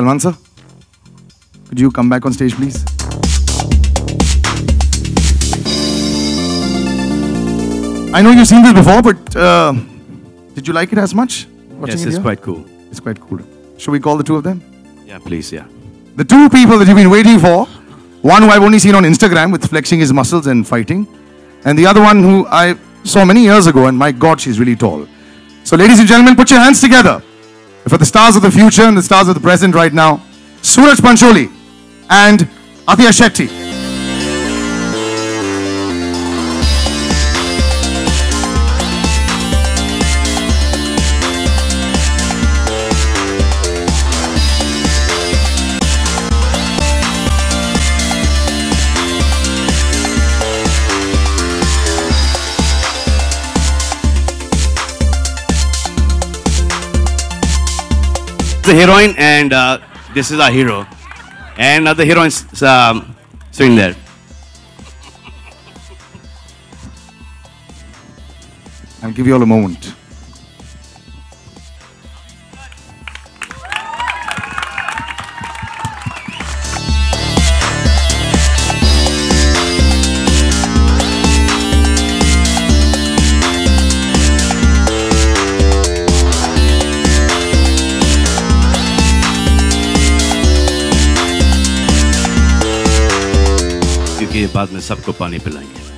Salman sir, could you come back on stage, please? I know you've seen this before, but did you like it as much? Yes, it's quite cool. It's quite cool. Should we call the two of them? Yeah, please, yeah. The two people that you've been waiting for, one who I've only seen on Instagram with flexing his muscles and fighting, and the other one who I saw many years ago, and my God, she's really tall. So ladies and gentlemen, put your hands together for the stars of the future and the stars of the present right now, Suraj Pancholi and Athiya Shetty. The heroine, and this is our hero, and the heroine's sitting there. I'll give you all a moment. के बाद में सबको पानी पिलाएंगे